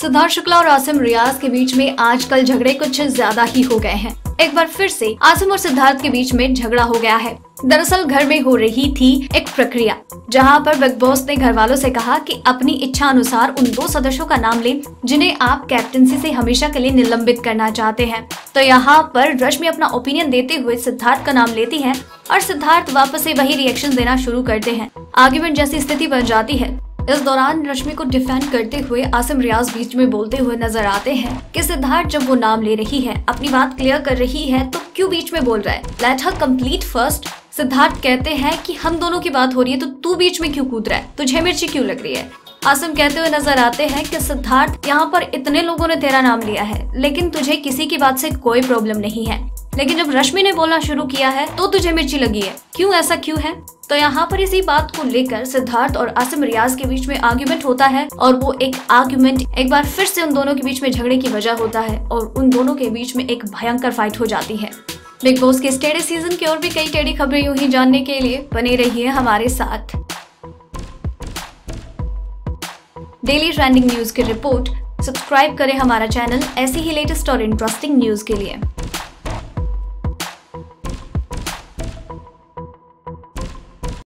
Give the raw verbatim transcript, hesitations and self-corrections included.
सिद्धार्थ शुक्ला और आसिम रियाज के बीच में आजकल झगड़े कुछ ज्यादा ही हो गए हैं। एक बार फिर से आसिम और सिद्धार्थ के बीच में झगड़ा हो गया है। दरअसल घर में हो रही थी एक प्रक्रिया जहां पर बिग बॉस ने घर वालों से कहा कि अपनी इच्छा अनुसार उन दो सदस्यों का नाम लें जिन्हें आप कैप्टेंसी से हमेशा के लिए निलंबित करना चाहते हैं। तो यहां पर रश्मि अपना ओपिनियन देते हुए सिद्धार्थ का नाम लेती है और सिद्धार्थ वापस से वही रिएक्शन देना शुरू करते हैं। आर्ग्यूमेंट जैसी स्थिति बन जाती है। इस दौरान रश्मि को डिफेंड करते हुए आसिम रियाज बीच में बोलते हुए नजर आते हैं कि सिद्धार्थ जब वो नाम ले रही है, अपनी बात क्लियर कर रही है, तो क्यों बीच में बोल रहा है? Let her complete first. Siddharth कहते हैं कि हम दोनों की बात हो रही है तो तू बीच में क्यों कूद रहा है, तुझे मिर्ची क्यों लग रही है? आसिम कहते हुए नजर आते हैं कि सिद्धार्थ, यहाँ पर इतने लोगों ने तेरा नाम लिया है लेकिन तुझे किसी की बात से कोई प्रॉब्लम नहीं है, लेकिन जब रश्मि ने बोलना शुरू किया है तो तुझे मिर्ची लगी है, क्यों, ऐसा क्यों है? तो यहाँ पर इसी बात को लेकर सिद्धार्थ और आसिम रियाज के बीच में आर्ग्यूमेंट होता है और वो एक आर्ग्यूमेंट एक बार फिर से उन दोनों के बीच में झगड़े की वजह होता है और उन दोनों के बीच में एक भयंकर फाइट हो जाती है। बिग बॉस के टेढ़े सीजन की और भी कई टेढ़ी खबरें यूं ही जानने के लिए बने रहिए हमारे साथ। डेली ट्रेंडिंग न्यूज की रिपोर्ट। सब्सक्राइब करें हमारा चैनल ऐसी ही लेटेस्ट और इंटरेस्टिंग न्यूज के लिए।